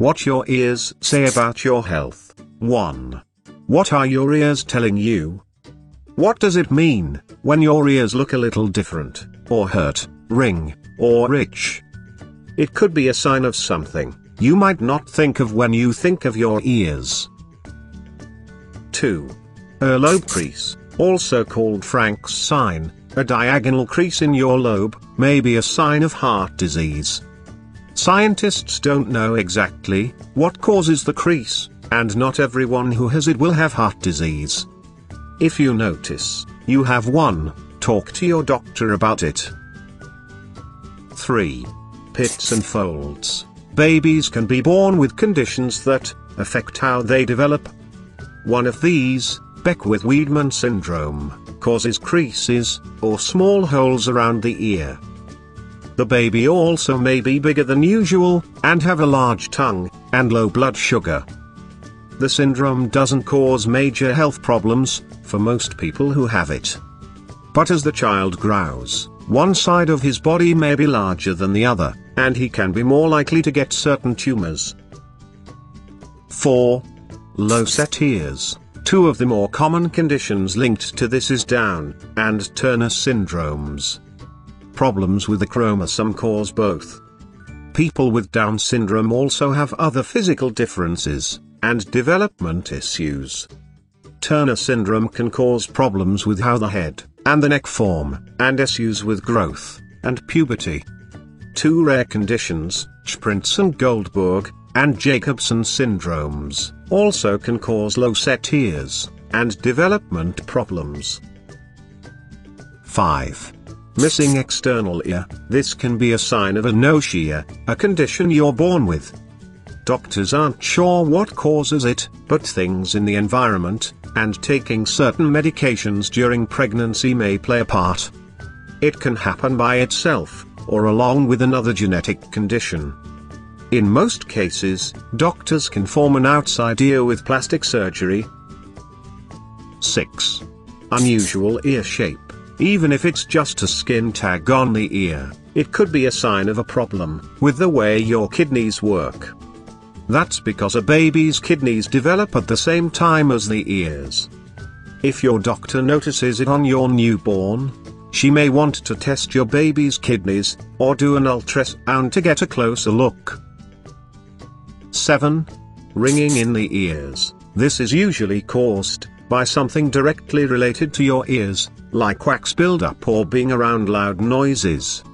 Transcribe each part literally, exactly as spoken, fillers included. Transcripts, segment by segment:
What your ears say about your health. one. What are your ears telling you? What does it mean when your ears look a little different, or hurt, ring, or itch? It could be a sign of something you might not think of when you think of your ears. two. Earlobe crease, also called Frank's sign, a diagonal crease in your lobe, may be a sign of heart disease. Scientists don't know exactly what causes the crease, and not everyone who has it will have heart disease. If you notice you have one, talk to your doctor about it. three. Pits and folds. Babies can be born with conditions that affect how they develop. One of these, Beckwith-Wiedemann syndrome, causes creases, or small holes around the ear. The baby also may be bigger than usual, and have a large tongue, and low blood sugar. The syndrome doesn't cause major health problems for most people who have it. But as the child grows, one side of his body may be larger than the other, and he can be more likely to get certain tumors. four. Low set ears. Two of the more common conditions linked to this is Down and Turner syndromes. Problems with the chromosome cause both. People with Down syndrome also have other physical differences and development issues. Turner syndrome can cause problems with how the head and the neck form, and issues with growth and puberty. Two rare conditions, Shprintzen-Goldberg and Jacobsen syndromes, also can cause low set ears and development problems. five. Missing external ear. This can be a sign of anotia, a condition you're born with. Doctors aren't sure what causes it, but things in the environment, and taking certain medications during pregnancy may play a part. It can happen by itself, or along with another genetic condition. In most cases, doctors can form an outside ear with plastic surgery. six. Unusual ear shape. Even if it's just a skin tag on the ear, it could be a sign of a problem with the way your kidneys work. That's because a baby's kidneys develop at the same time as the ears. If your doctor notices it on your newborn, she may want to test your baby's kidneys, or do an ultrasound to get a closer look. seven. Ringing in the ears. This is usually caused by something directly related to your ears, like wax buildup or being around loud noises.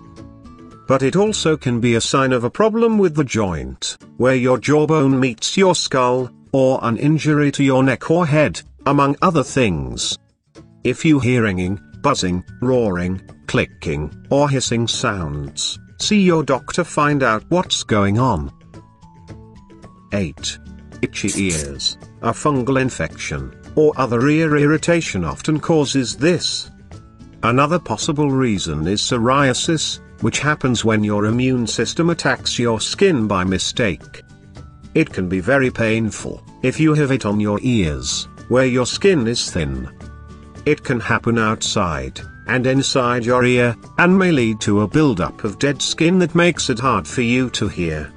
But it also can be a sign of a problem with the joint, where your jawbone meets your skull, or an injury to your neck or head, among other things. If you hear ringing, buzzing, roaring, clicking, or hissing sounds, see your doctor, find out what's going on. eight. Itchy ears. A fungal infection, or other ear irritation often causes this. Another possible reason is psoriasis, which happens when your immune system attacks your skin by mistake. It can be very painful if you have it on your ears, where your skin is thin. It can happen outside and inside your ear, and may lead to a buildup of dead skin that makes it hard for you to hear.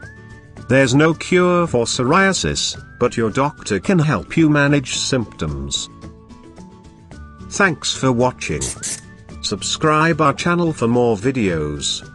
There's no cure for psoriasis, but your doctor can help you manage symptoms. Thanks for watching. Subscribe our channel for more videos.